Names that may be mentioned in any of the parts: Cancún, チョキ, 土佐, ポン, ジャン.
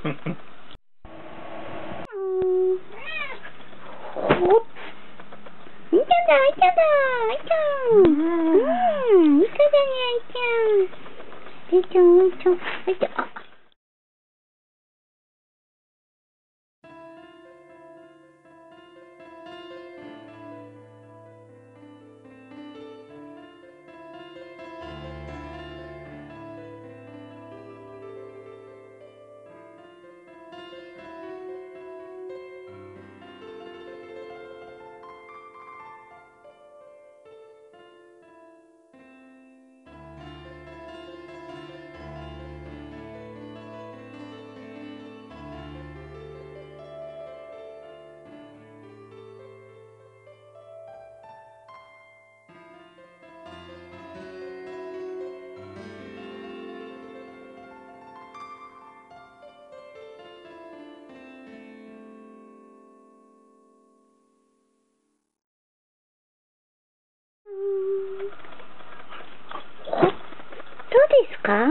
いただね。どうですか？あ、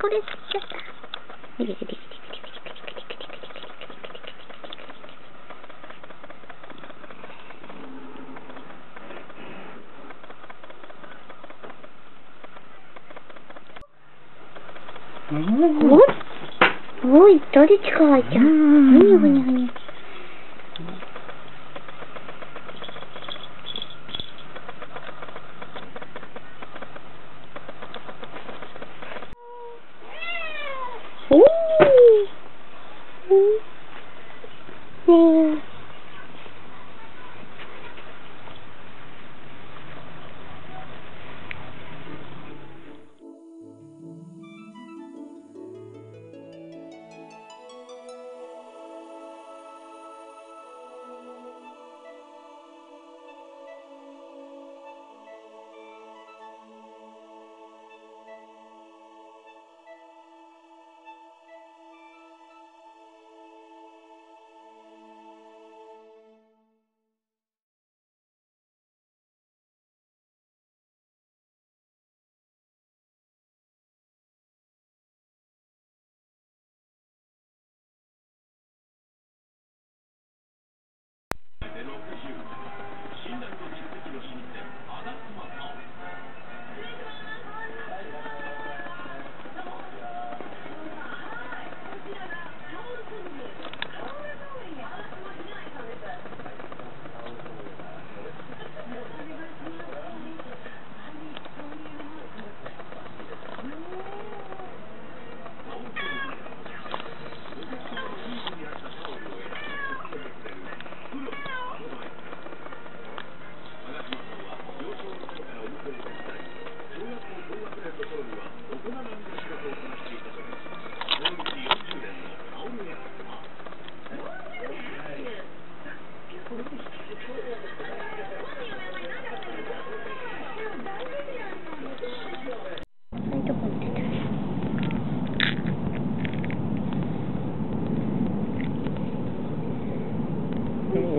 これつっちゃった。おい、誰近いじゃん。ふにゃふにゃふにゃ。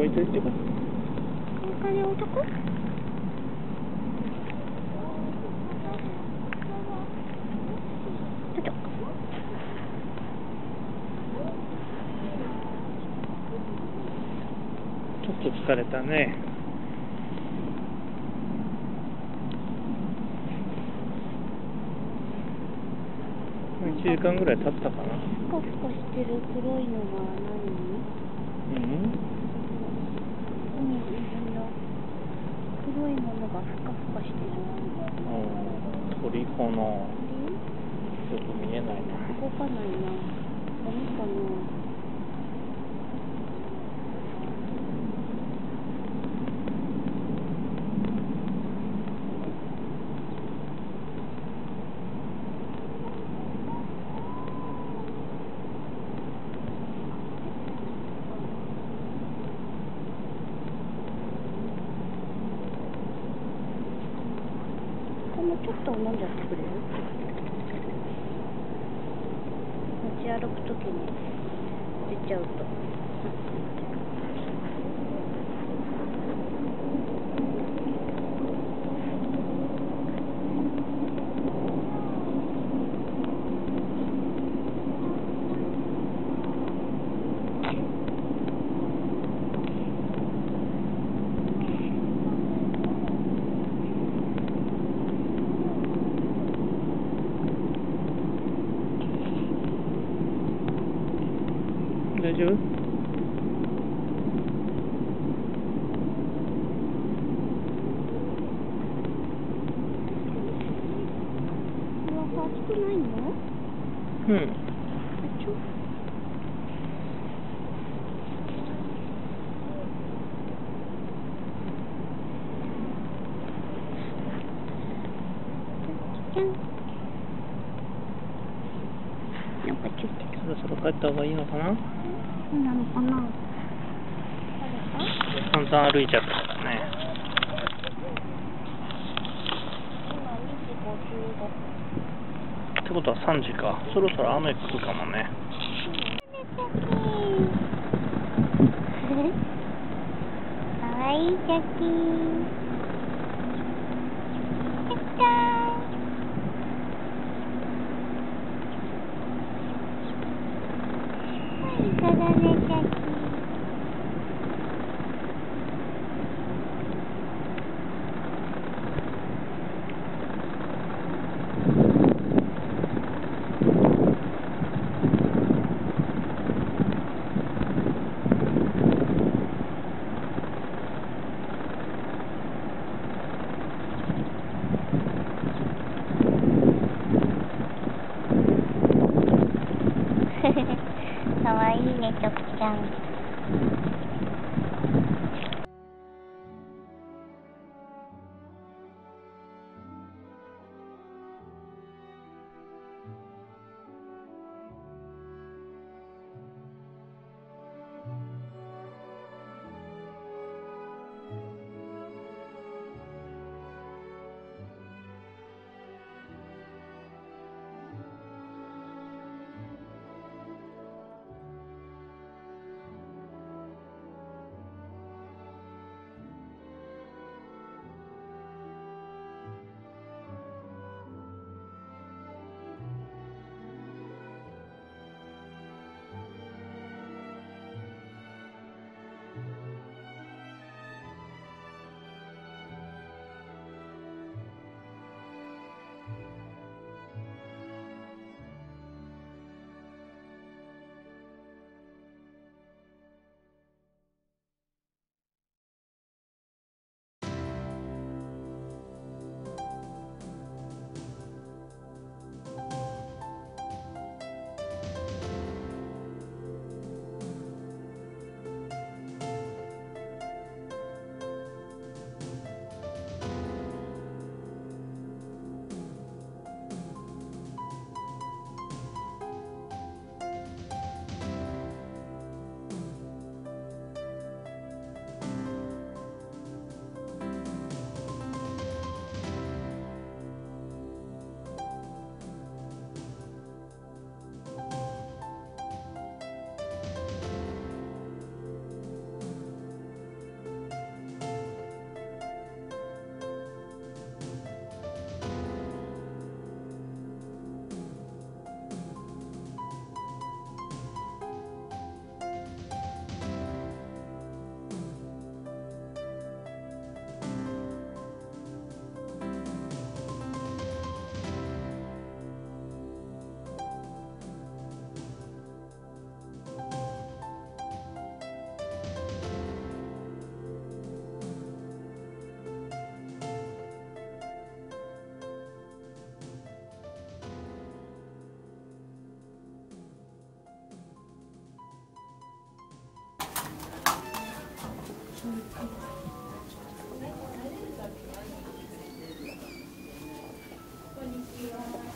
ちょっと疲れたね。1時間ぐらい経ったかな。ふかふかしてる黒いのは何？黒いものがふかふかしてる。鳥かな。ちょっと見えないな。動かないな。何かな。ちょっと飲んじゃってくれる？持ち歩くときに出ちゃうと。individuals.やっぱちょっとそろそろ帰った方がいいのかな。そうなのかな。散々歩いちゃったからね。ってことは3時か。そろそろ雨来るかもね。かわいいチャキー。かわいいね、チョキちゃん。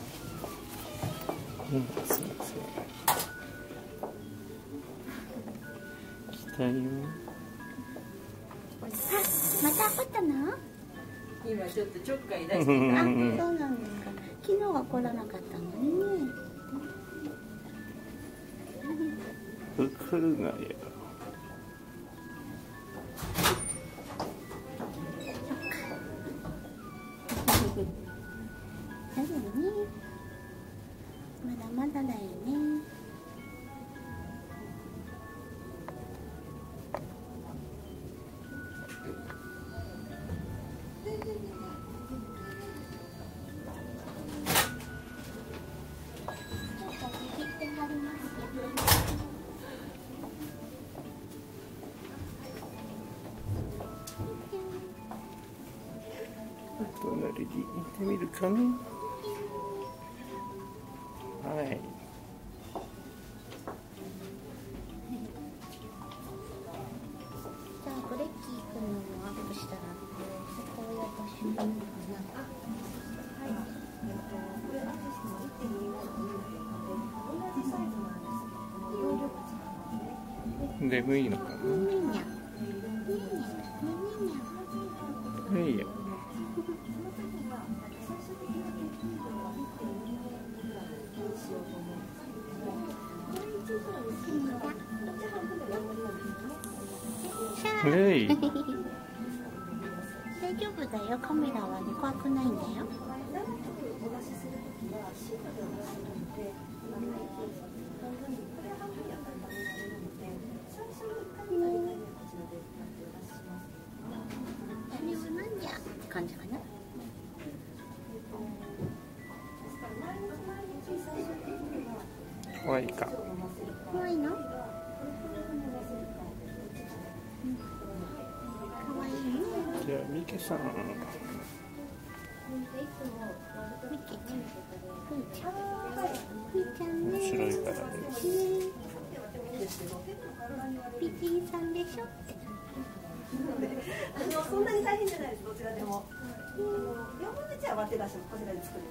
来たよ。あ、また怒ったの？今ちょっとちょっかい出してた。そうなんですか。昨日は怒らなかったのにね。怒るなよ。大丈夫ね。まだまだだよね。ちょっと握ってはりますよ。隣で行ってみるかな。はい。じゃあブレッキー君のもアップしたらそこを私もかな。眠いのかな。いいよ。大丈夫だよ。カメラはね、怖くないんだよ。感じかな。怖いか。怖いの？可愛い。じゃあミケさん。ミケちゃん。ミケちゃんね。面白いからね。美人さんでしょって。そんなに大変じゃないです。どちらでも。4分の1は割って出してこちらで作る。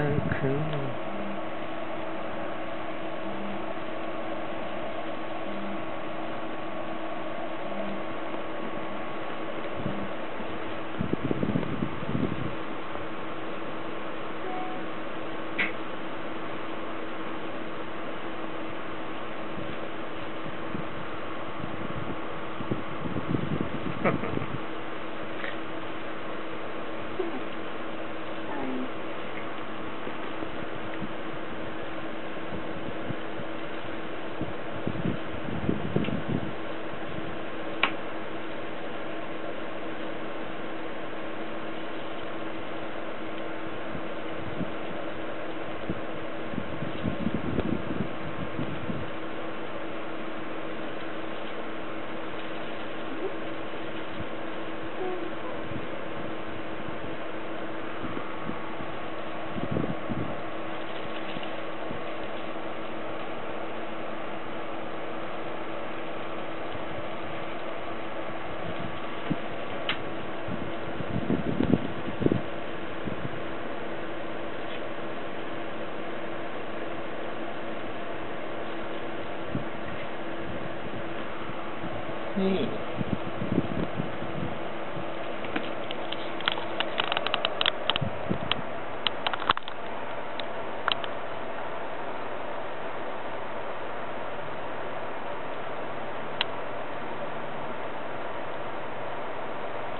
Cancún. Cancún.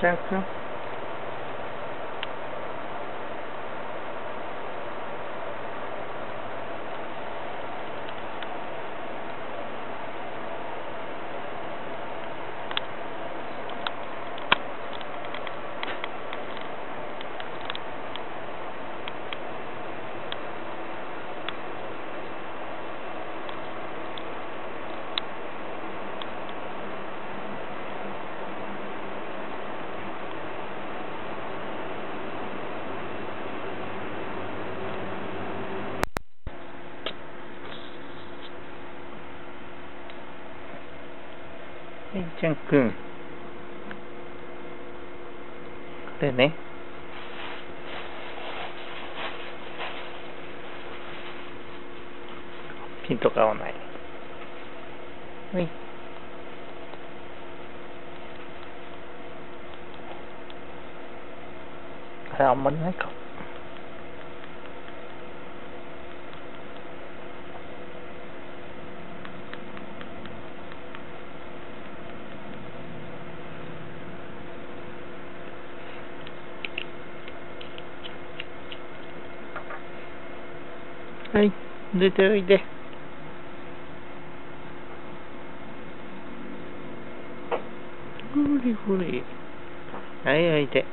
Cancún.でね。ピントが合わない。はい。あれあんまりないか。はい、出ておいで。ふりふり。はい、おいで。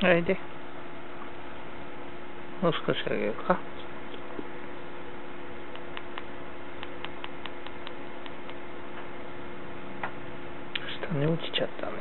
あれでもう少し上げようか。下に落ちちゃったね。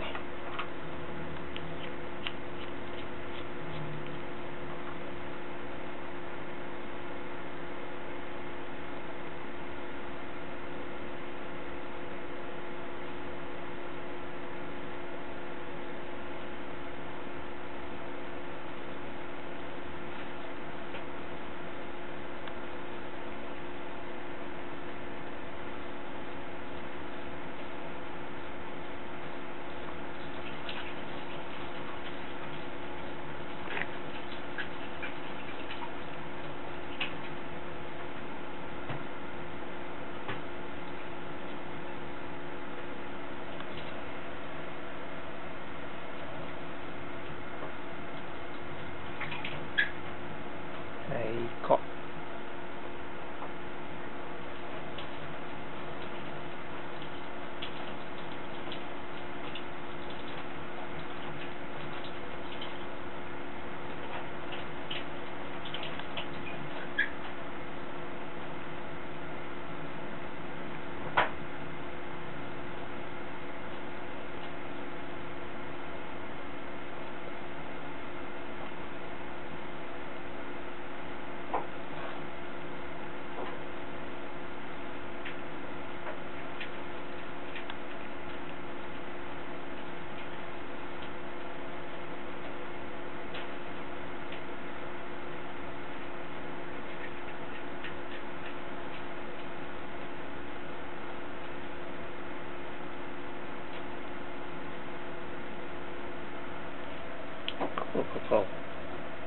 커서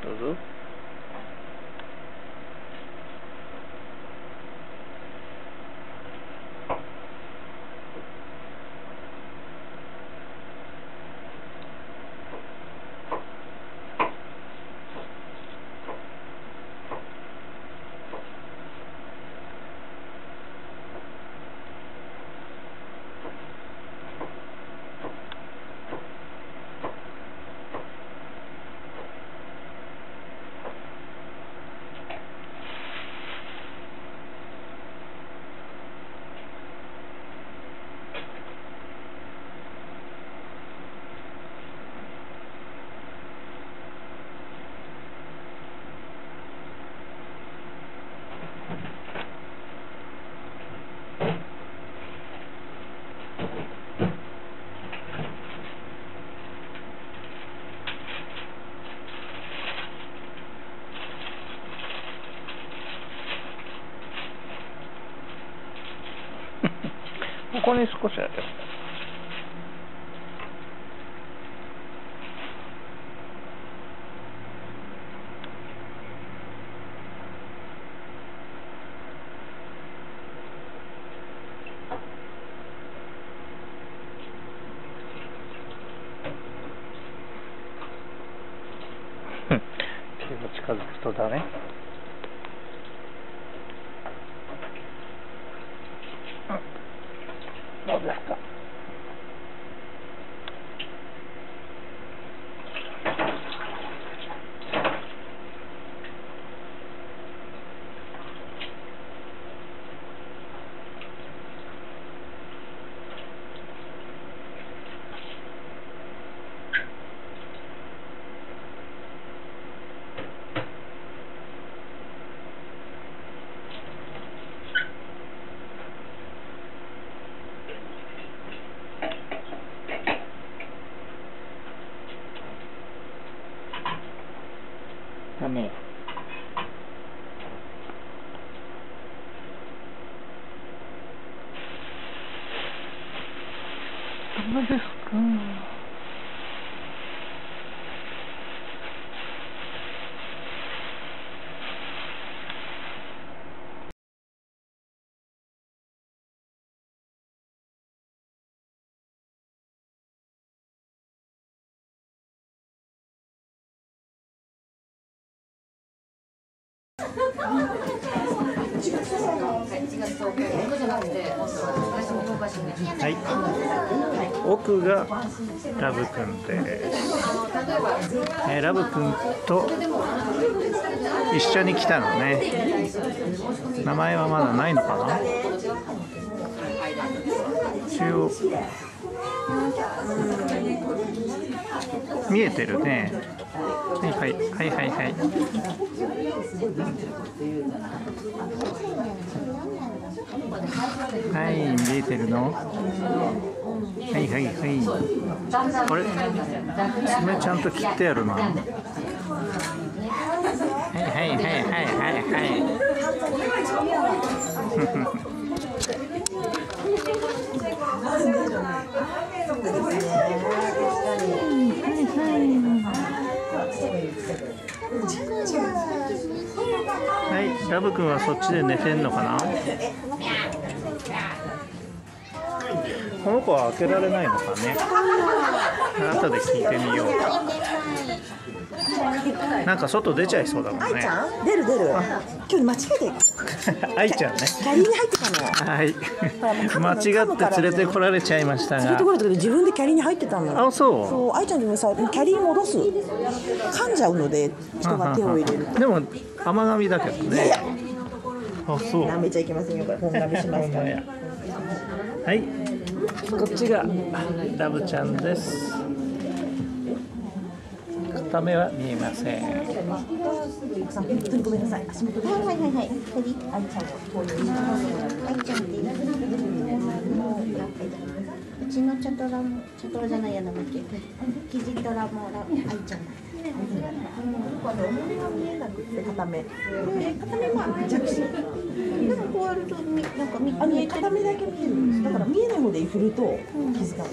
그래서ここに少しだけ。手が近づくとだね。どうですか？ねえ、どうですか？はい、奥がラブくんです。ラブくんと一緒に来たのね。名前はまだないのかな。一応見えてるね。はいはいはいはいはい、見えてるの。はいはいはい。これ爪ちゃんと切ってやるな。はいはいはいはいはいはい。はい、ラブくんはそっちで寝てんのかな。この子は開けられないのかね。後で聞いてみよう。なんか外出ちゃいそうだもんね。愛ちゃん？出る出る。今日間違えて。愛ちゃんね。キャリーに入ってたの。はい。間違って連れてこられちゃいましたが。連れてこられたけど自分でキャリーに入ってたの。あ、そう。そう、愛ちゃんにもさ、キャリー戻す。噛んじゃうので人が手を入れる。でも甘噛みだけどね。あ、そう。舐めちゃいけませんよ。これ本噛みしますから。はい。こっちがラブちゃんです。片目は見えません。ごめんなさい。足元。はいはいはいはい。次、愛ちゃん。愛ちゃんって。うちのチャトラも、チャトラじゃないやな、もうけ。キジトラも、愛ちゃん。重みが見えなくて片目。片目まあ弱視。でもこうやるとなんか見えてる。片目だけ見える。だから見えない方で振ると気づかない。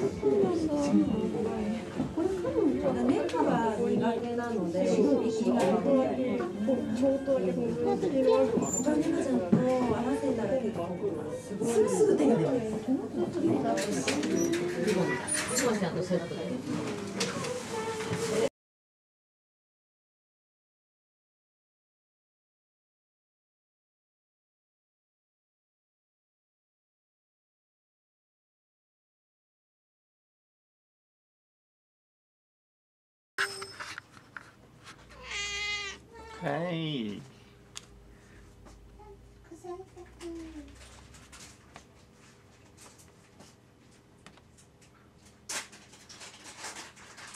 これ彼女がネタが苦手なので、ちょっとだけ合わせたら結構すぐ手が出ます。すいません、セットで。はい。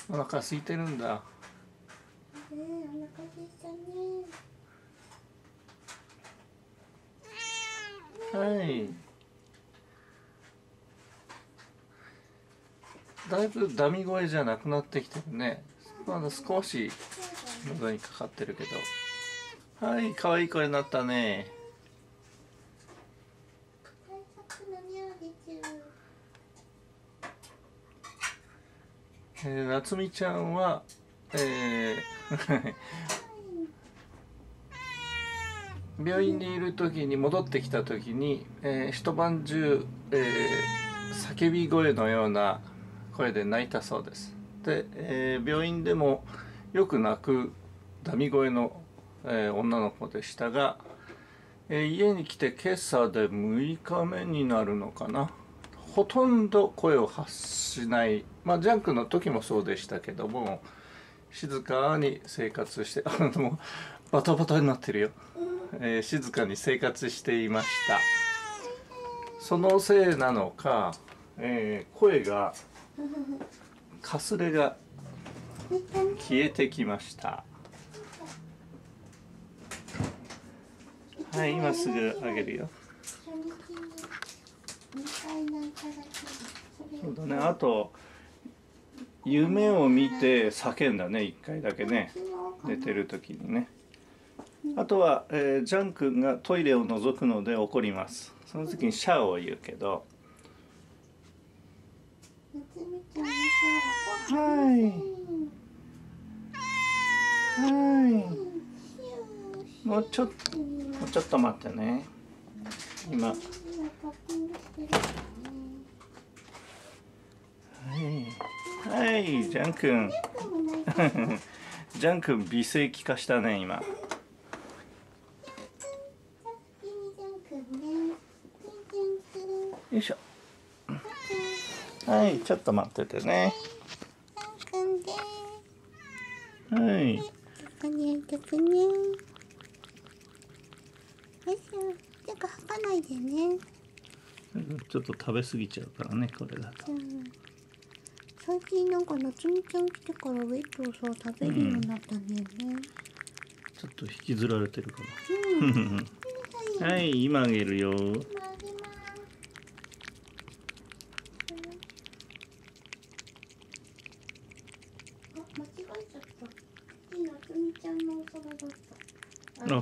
お腹空いてるんだ。お腹空いたね。はい。だいぶダミ声じゃなくなってきてるね。まだ少し喉にかかってるけど、はい、可愛い声になったね。夏美ちゃんは、病院にいる時に戻ってきた時に、一晩中、叫び声のような声で泣いたそうです。で、病院でもよく泣くダミ声の、女の子でしたが、家に来て今朝で6日目になるのかな。ほとんど声を発しない、まあ、ジャンクの時もそうでしたけども、静かに生活してもうバタバタになってるよ、静かに生活していました。そのせいなのか、声がかすれが消えてきました。はい、今すぐあげるよ。そうだね、あと夢を見て叫んだね、一回だけね、寝てる時にね。あとは、ジャン君がトイレを覗くので怒ります。その時にシャーを言うけど。はい。はい。もうちょっと待ってね。今。はい。はい、ジャン君。ジャン君美声聞かしたね、今。よいしょ。はい、ちょっと待っててね。はい。ここに置いてくね。よいしょ。よく吐かないでね。ちょっと食べ過ぎちゃうからね、これだと。最近なんか夏美ちゃん来てからウエットをそう食べるようになったんだよね、ちょっと引きずられてるから、はい、今あげるよ。あ、そうだね。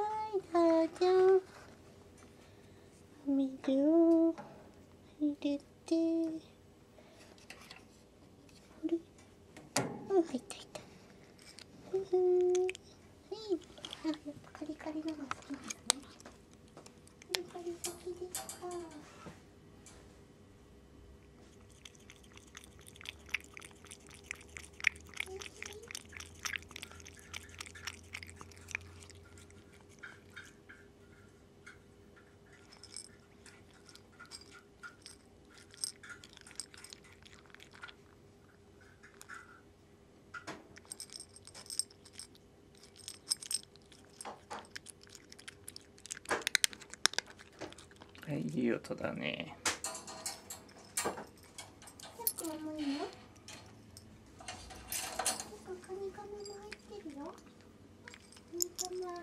はい、じゃあ。水を入れて。うん、入った、入った。はい。あ、やっぱカリカリのが好きなんですね。カリカリ好きですか。はい、いい音だね。結構重いよ。なんかカニカマも入ってるよ。カニカマ。ど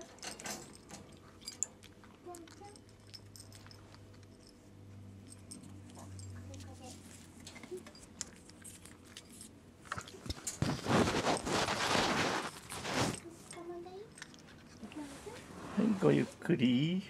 うぞ。はい、ごゆっくり。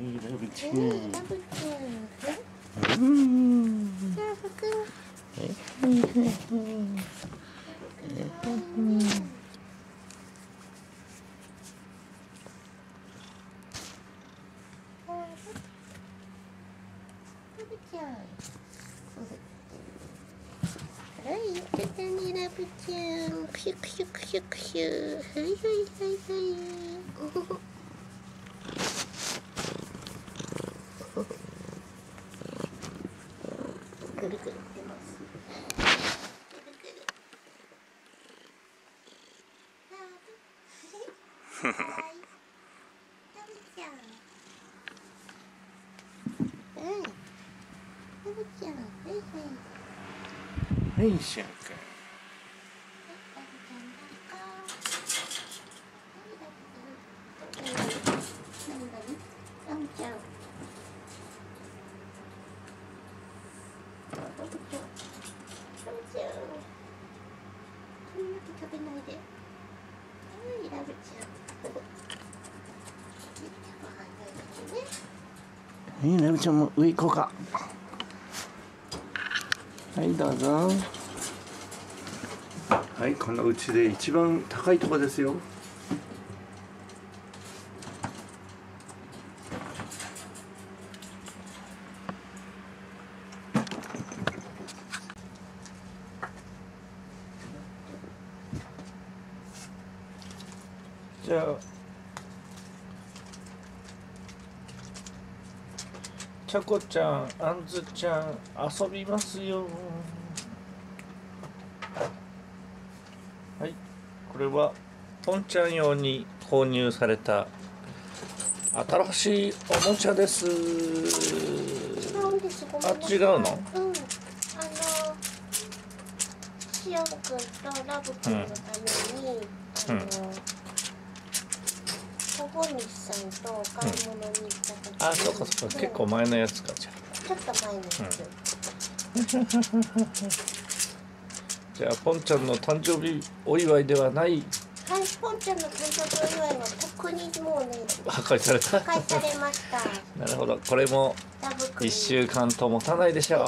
아니라 그치?はい、しゃんか。ラブちゃんも上行こうか。はい、どうぞ。はい、このうちで一番高いとこですよ。じゃあちゃこちゃん、あんずちゃん遊びますよ。はい、これはポンちゃん用に購入された新しいおもちゃです。違うんです。あ、違うの？うん。しおんくんとラブくんのために、小本西さんとお買い物に行った時に、あ、そうかそうか、結構前のやつかじゃあ。ちょっと前のやつ。じゃあポンちゃんの誕生日お祝いではない。はい、ポンちゃんの誕生日お祝いは特にもうね破壊された。破壊されました。なるほど、これも一週間と持たないでしょう。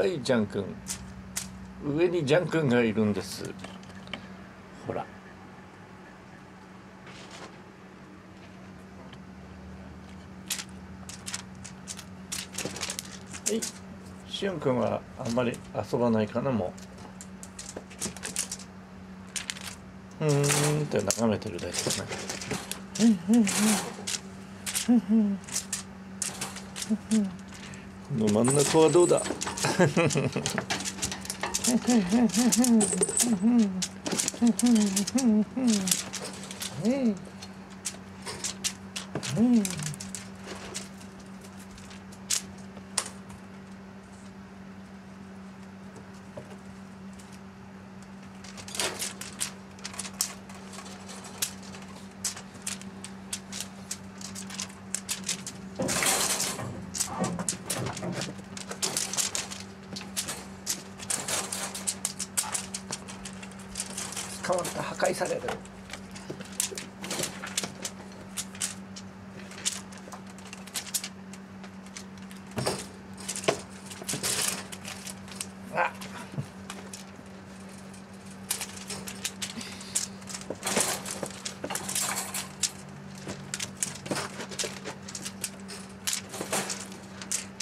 はい、ジャン君。上にジャン君がいるんです。ほら。はい、しゅんくんはあんまり遊ばないかな、もう。って眺めてるだけですね。この真ん中はどうだ。破壊される。あ。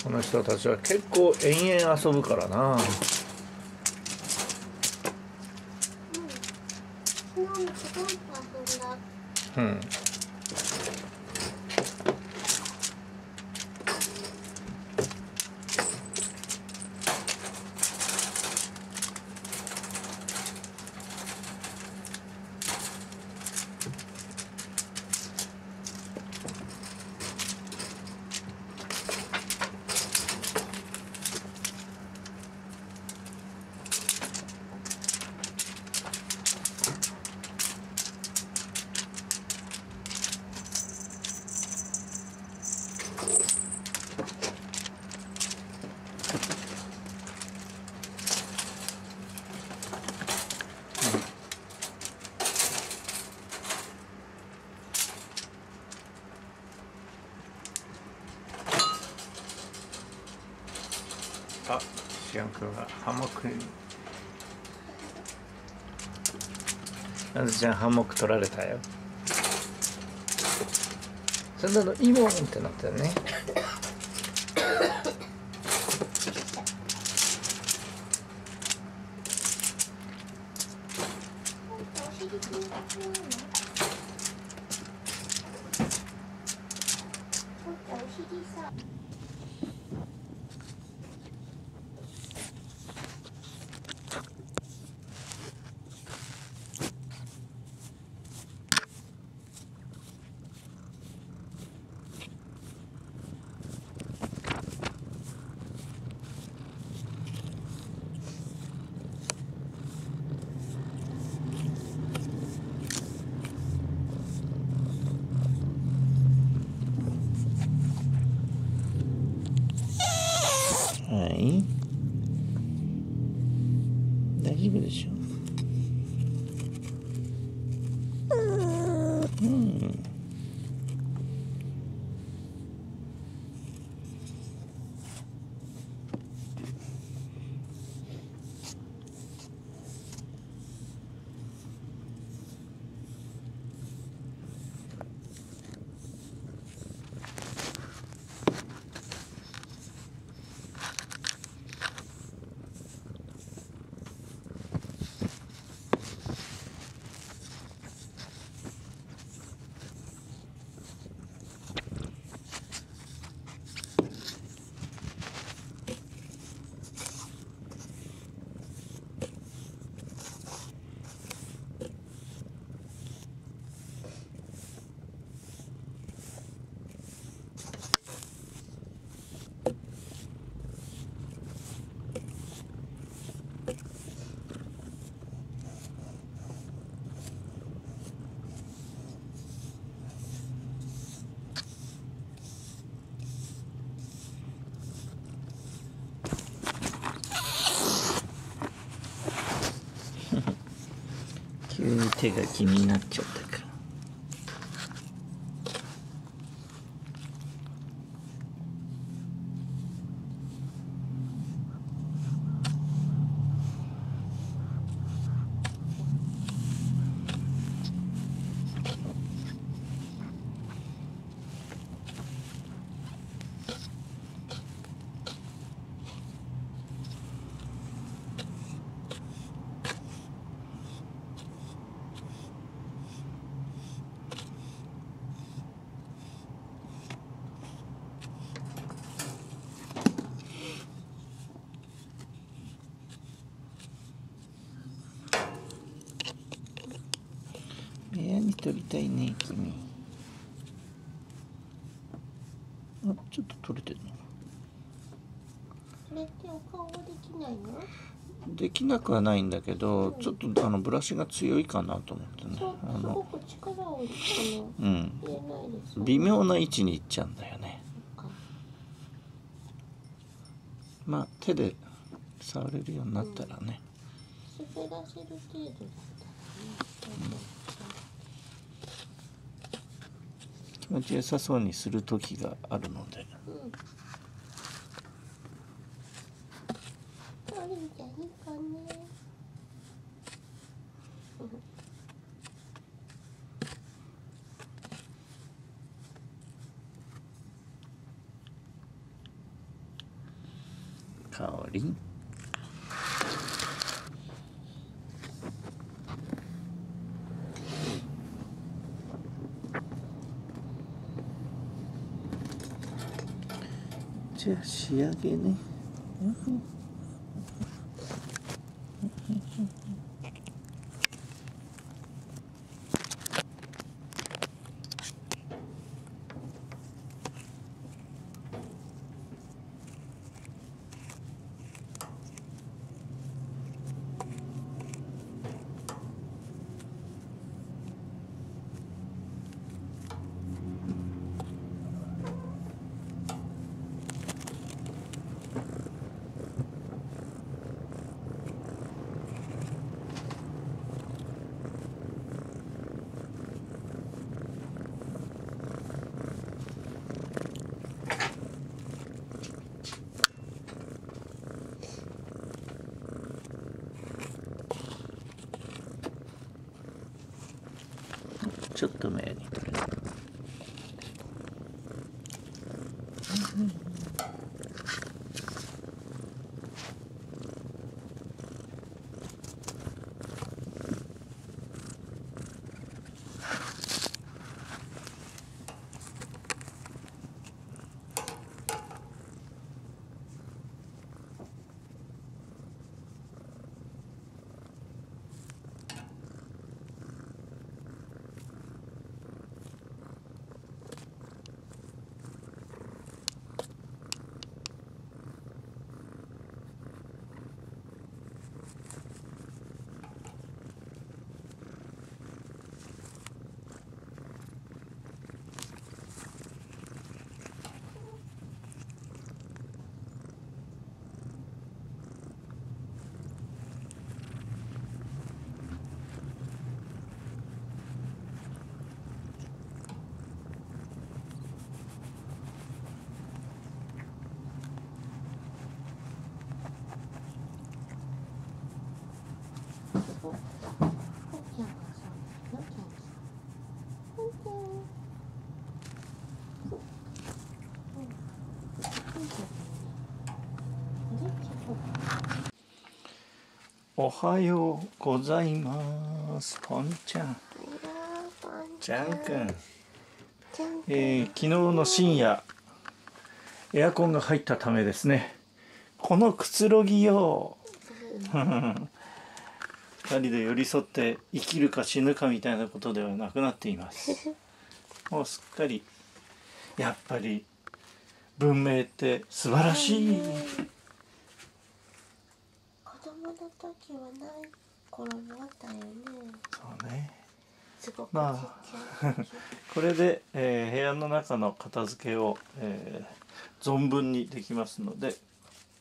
この人たちは結構延々遊ぶからな。あ、シアン君がハンモックに。ナズちゃんハンモック取られたよ。それだとイボンってなったよね。大丈夫でしょう。うん。手が気になっちゃったから。取りたいね、君。あ、ちょっと取れてるの。これってお顔できないの？できなくはないんだけど、ちょっとブラシが強いかなと思ってね。すごく力を入れても入れないですね。微妙な位置にいっちゃうんだよね。まあ手で触れるようになったらね。滑らせる程度だったらね。気持ちよさそうにする時があるので、かおりん。じゃあ仕上げね。ちょっと目に取れる。おはようございます。ポンちゃん。ちゃんくん。昨日の深夜、エアコンが入ったためですね。このくつろぎよう。二人で寄り添って生きるか死ぬかみたいなことではなくなっています。もうすっかり、やっぱり文明って素晴らしい。時はない頃もあったよね。そうね。すごくまあこれで、部屋の中の片付けを、存分にできますので、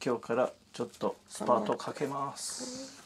今日からちょっとスパートかけます。